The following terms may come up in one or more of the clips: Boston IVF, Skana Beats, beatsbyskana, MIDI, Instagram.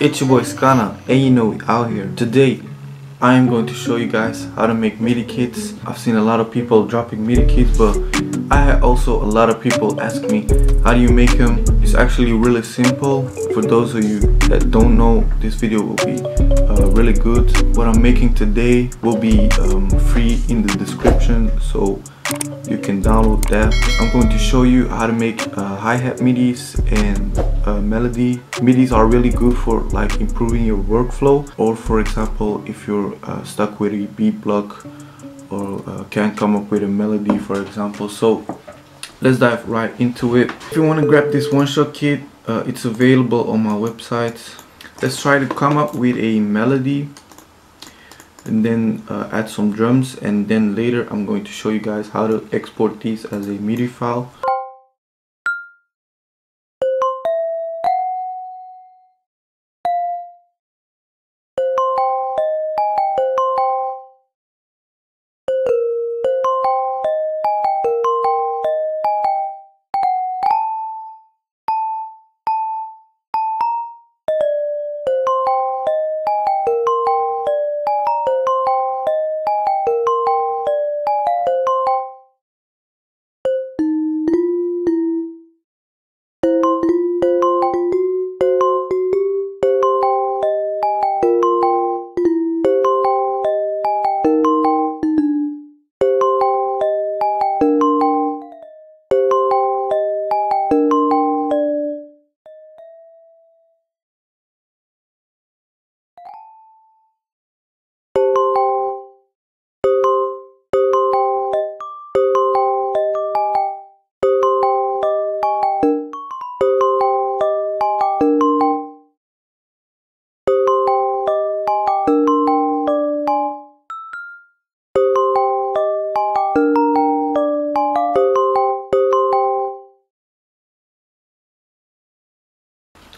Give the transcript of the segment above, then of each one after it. It's your boy Skana, and you know we out here. Today I am going to show you guys how to make MIDI kits. I've seen a lot of people dropping MIDI kits, but I had also a lot of people ask me, how do you make them? It's actually really simple. For those of you that don't know, this video will be really good. What I'm making today will be free in the description, so you can download that. I'm going to show you how to make hi-hat midis and melody. Midis are really good for like improving your workflow, or for example if you're stuck with a beat block or can't come up with a melody, for example. So let's dive right into it. If you want to grab this one-shot kit, it's available on my website. Let's try to come up with a melody and then add some drums, and then later I'm going to show you guys how to export these as a MIDI file.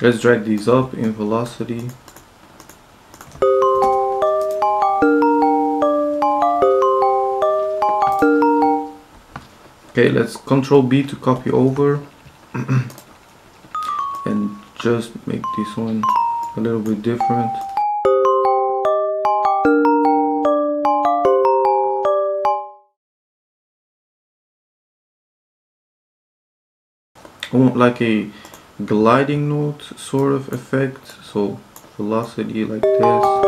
Let's drag these up in Velocity. Okay, let's Ctrl B to copy over and just make this one a little bit different. I want like a gliding note sort of effect, so Velocity like this.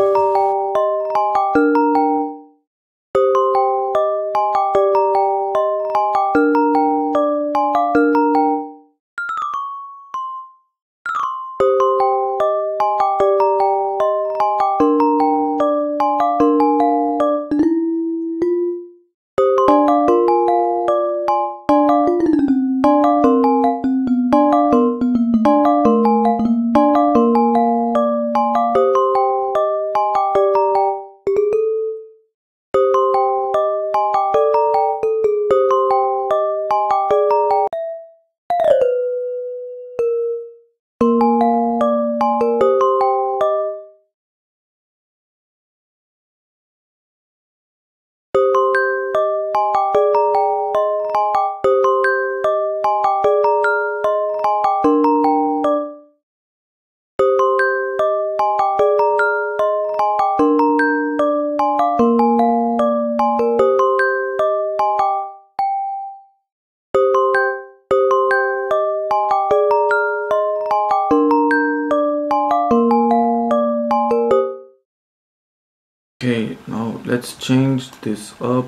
Okay, now let's change this up.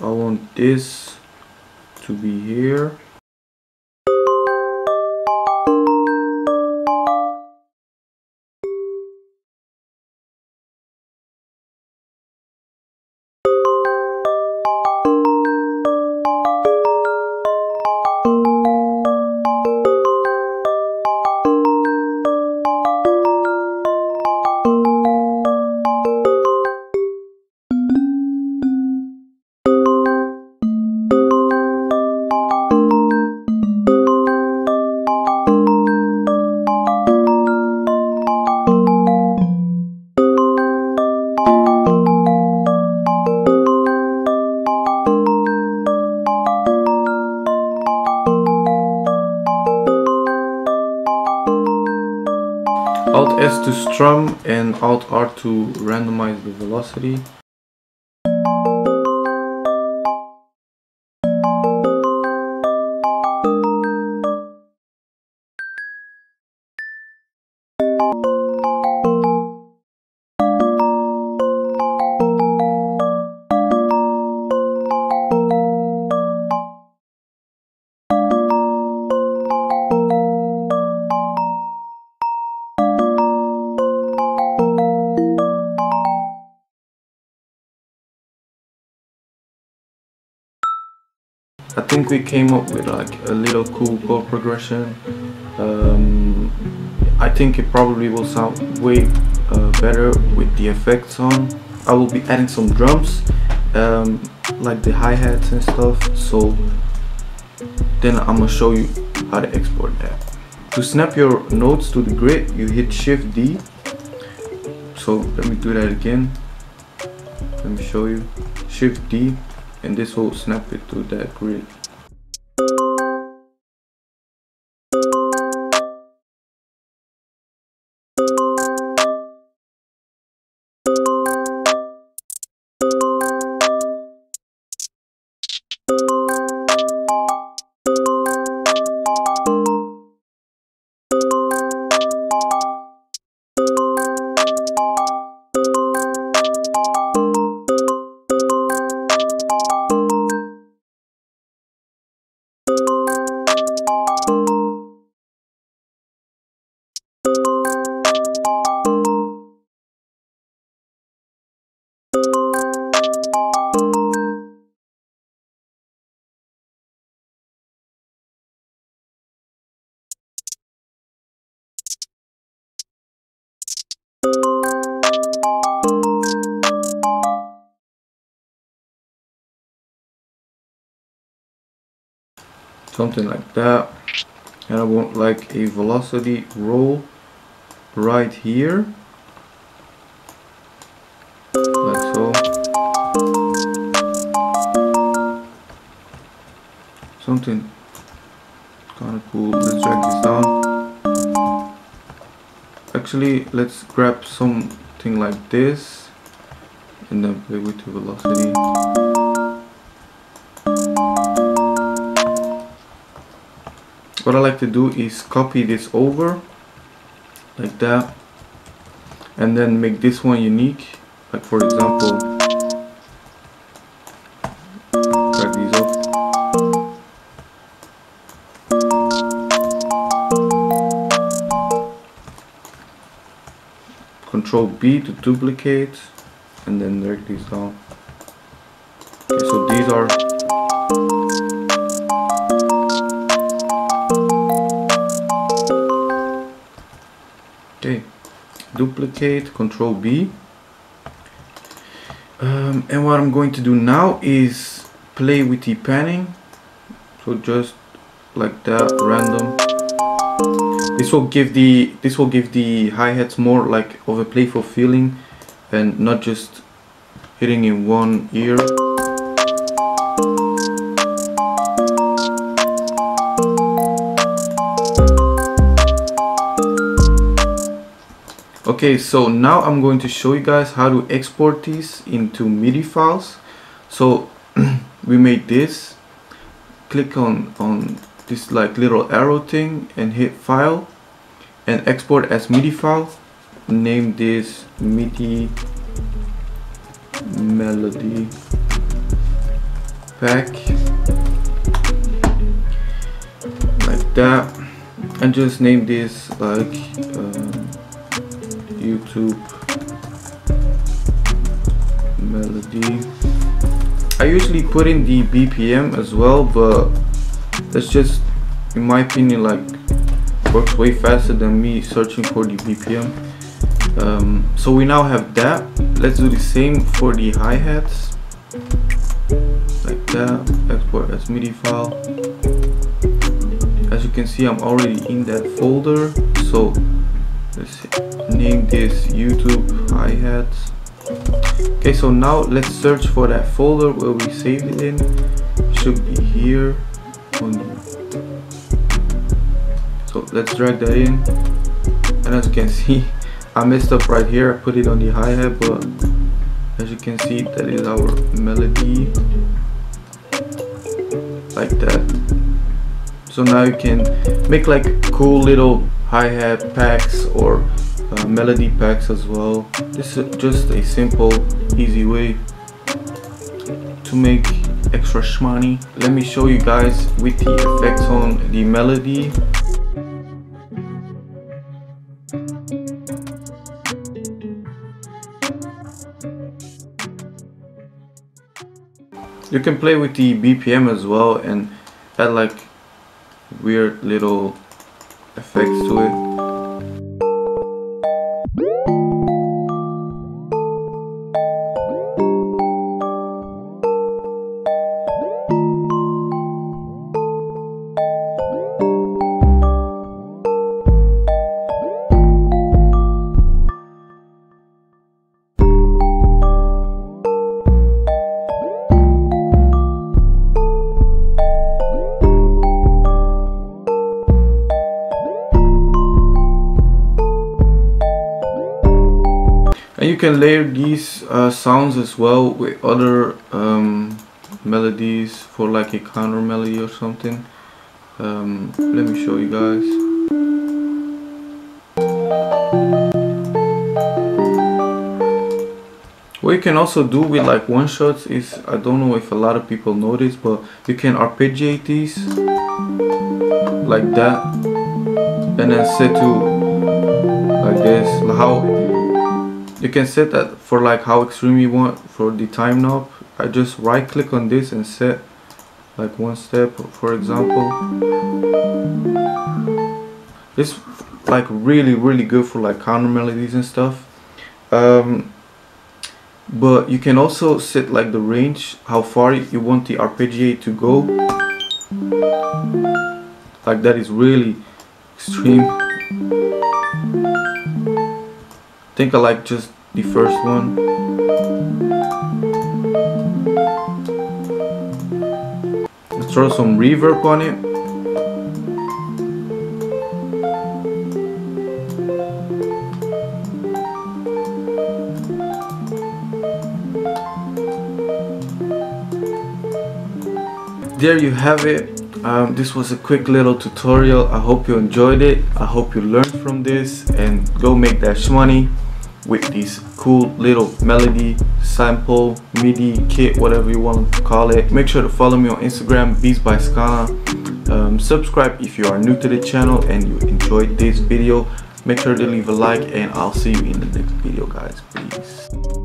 I want this to be here. Alt S to strum and Alt R to randomize the velocity. I think we came up with like a little cool chord progression. I think it probably will sound way better with the effects on. I will be adding some drums, like the hi-hats and stuff, so then I'm gonna show you how to export that. To snap your notes to the grid, you hit Shift D. So let me do that again. Let me show you. Shift D. And this will snap it to that grid. Something like that, and I want like a velocity roll right here, like so, something kind of cool. Let's drag this down. Actually, let's grab something like this and then play with the velocity. What I like to do is copy this over like that and then make this one unique. Like, for example, drag these up. Control B to duplicate and then drag these down. Okay, so these are duplicate, Control B, and what I'm going to do now is play with the panning, so just like that, random. This will give the hi-hats more like of a playful feeling and not just hitting in one ear. Okay, so now I'm going to show you guys how to export these into MIDI files. So we made this. Click on this like little arrow thing and hit File and Export as MIDI file. Name this MIDI Melody Pack, like that, and just name this like YouTube melody. I usually put in the BPM as well, but that's just, in my opinion, like works way faster than me searching for the BPM. So we now have that. Let's do the same for the hi-hats, like that. Export as MIDI file. As you can see, I'm already in that folder, so let's name this YouTube hi-hats. Okay, so now let's search for that folder where we saved it in. It should be here. So let's drag that in. and as you can see, I messed up right here. I put it on the hi-hat, but as you can see, that is our melody, like that. So now you can make like cool little hi-hat packs or melody packs as well. This is just a simple, easy way to make extra shmoney. Let me show you guys with the effects on the melody. You can play with the BPM as well and add like weird little effects to it. And you can layer these sounds as well with other melodies for like a counter melody or something. Let me show you guys. What you can also do with like one shots is, I don't know if a lot of people notice, but you can arpeggiate these like that and then set to like this. You can set that for like how extreme you want for the time knob. I just right click on this and set like one step, for example. It's like really good for like counter melodies and stuff. But you can also set like the range, how far you want the arpeggiate to go. Like that is really extreme. I think I like just the first one. Let's throw some reverb on it. There you have it. This was a quick little tutorial. I hope you enjoyed it. I hope you learned from this and go make that shmoney with this cool little melody, sample, MIDI kit, whatever you want to call it. Make sure to follow me on Instagram, beatsbyskana. Subscribe if you are new to the channel and you enjoyed this video. Make sure to leave a like and I'll see you in the next video, guys. Peace.